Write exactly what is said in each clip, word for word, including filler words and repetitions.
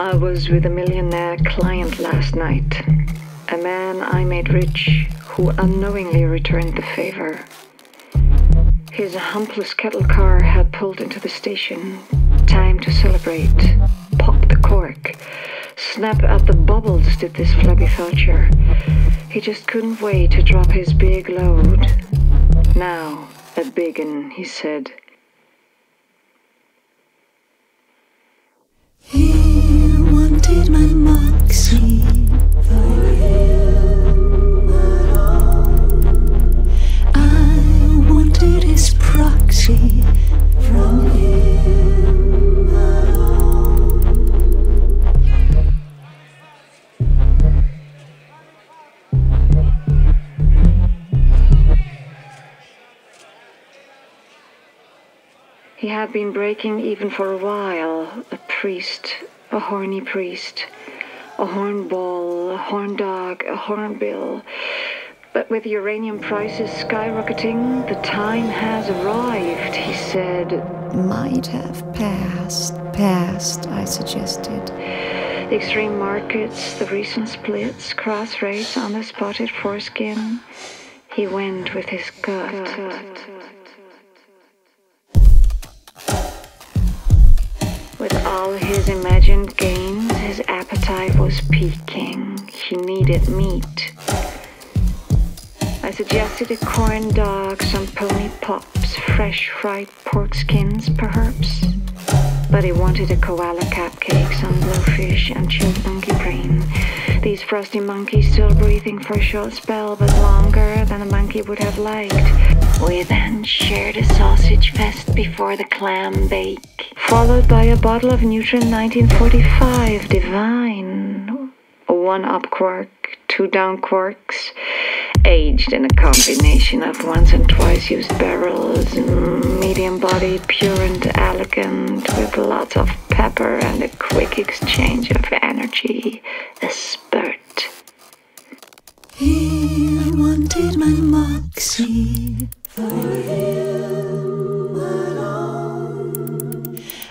I was with a millionaire client last night, a man I made rich who unknowingly returned the favor. His humpless cattle car had pulled into the station. Time to celebrate, pop the cork, snap at the bubbles did this flabby vulture. He just couldn't wait to drop his big load. Now, a big un, he said. He wanted my moxie for him at all. I wanted his proxy from him at all. He had been breaking even for a while. A priest, a horny priest, a hornball, a horn dog, a hornbill. But with uranium prices skyrocketing, the time has arrived, he said. Might have passed, passed, I suggested. The extreme markets, the recent splits, cross rates on the spotted foreskin. He went with his gut. gut. With all his imagined gains, his appetite was peaking. He needed meat. I suggested a corn dog, some pony pops, fresh fried pork skins, perhaps. But he wanted a koala cupcake, some blowfish, and chilled monkey brain. These frosty monkeys still breathing for a short spell, but longer than a monkey would have liked. We then shared a sausage fest before the clam bake, followed by a bottle of Neutron nineteen forty-five, divine. One up quark, two down quarks, aged in a combination of once and twice used barrels, medium-bodied, pure and elegant, with lots of pepper and a quick exchange of energy, a spurt. He wanted my moxie for him at all.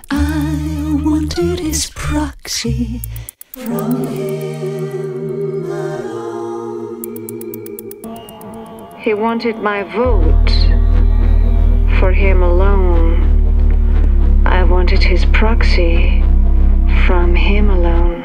I wanted his proxy from him at all. He wanted my vote for him alone. I wanted his proxy from him alone.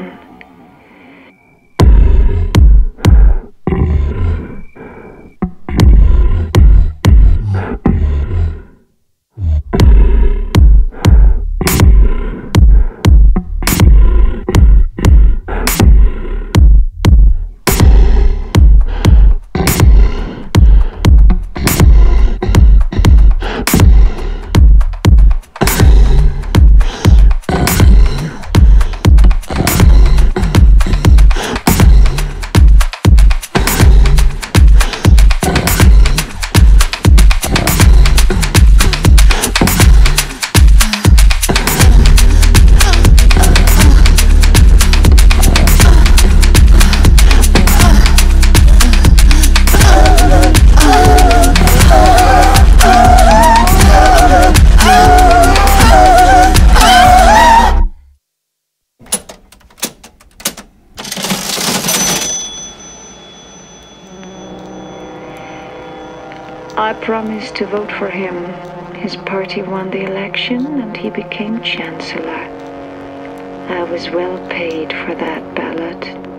I promised to vote for him. His party won the election and he became chancellor. I was well paid for that ballot.